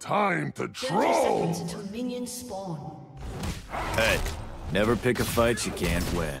Time to troll! 30 seconds until minions spawn. Hey, never pick a fight you can't win.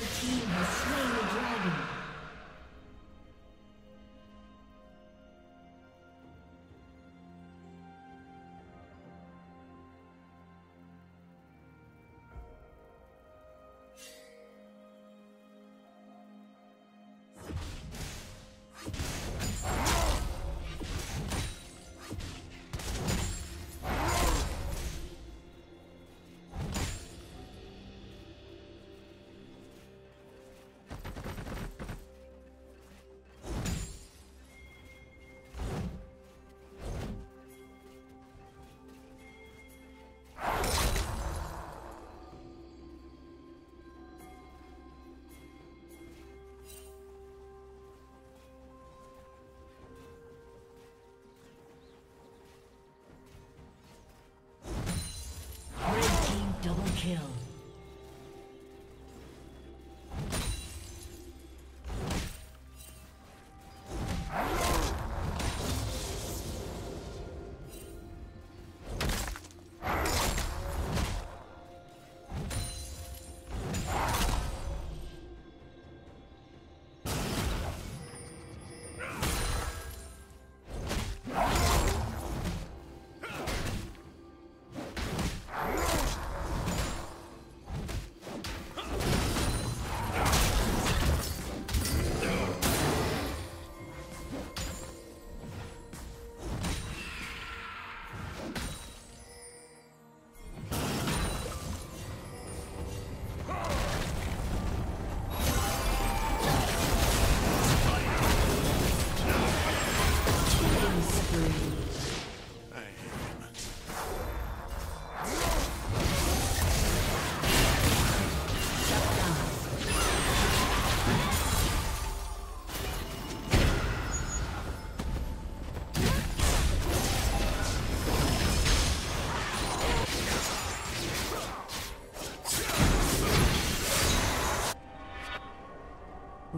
Red team has slain the dragon. Kill.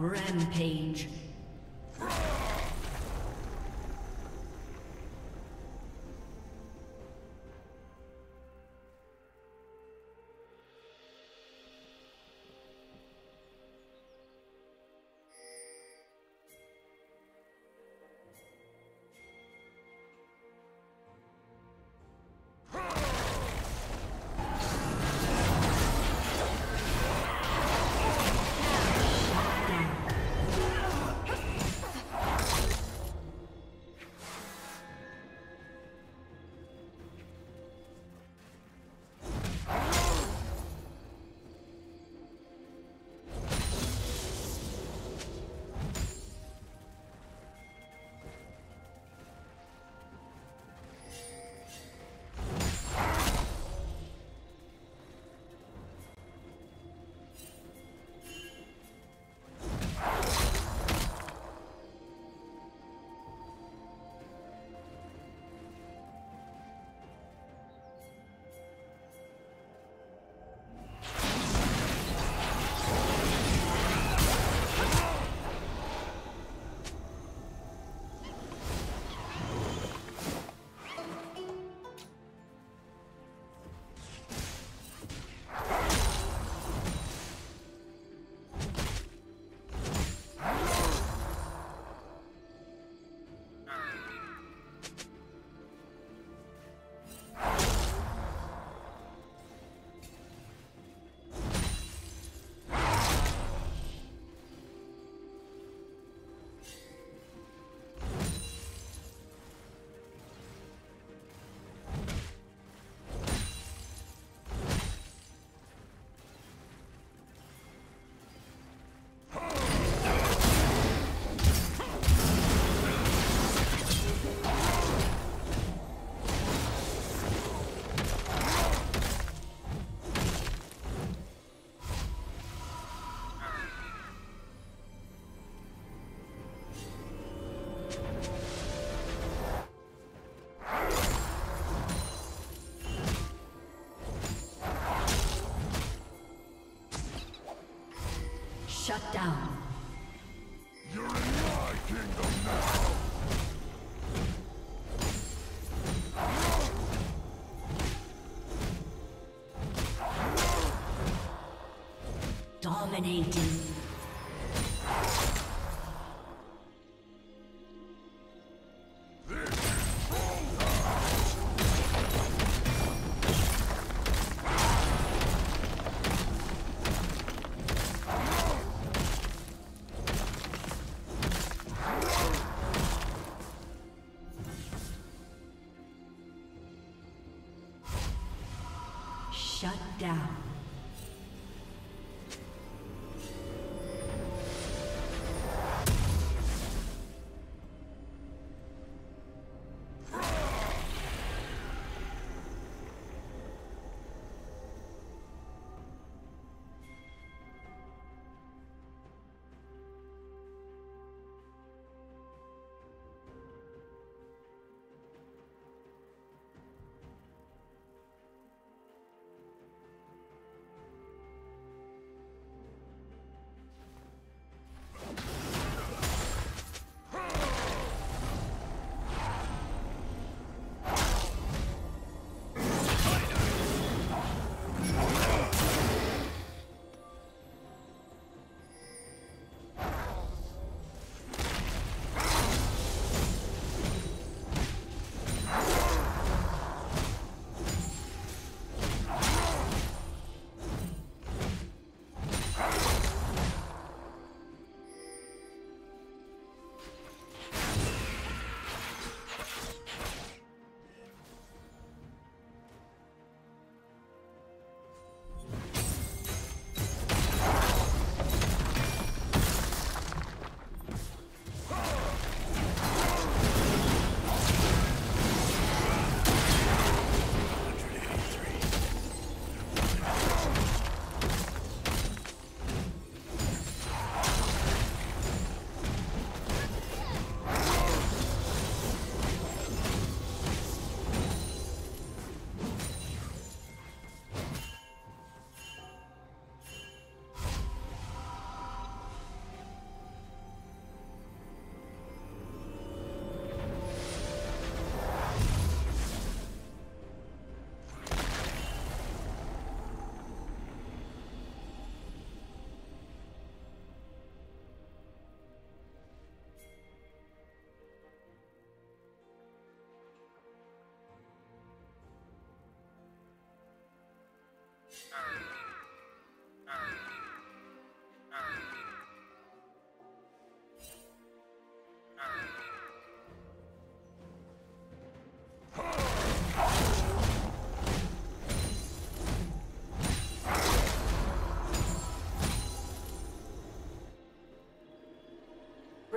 Rampage. Shut down. You're in my kingdom now. Dominating. Shut down.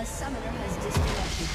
A summoner has disconnected.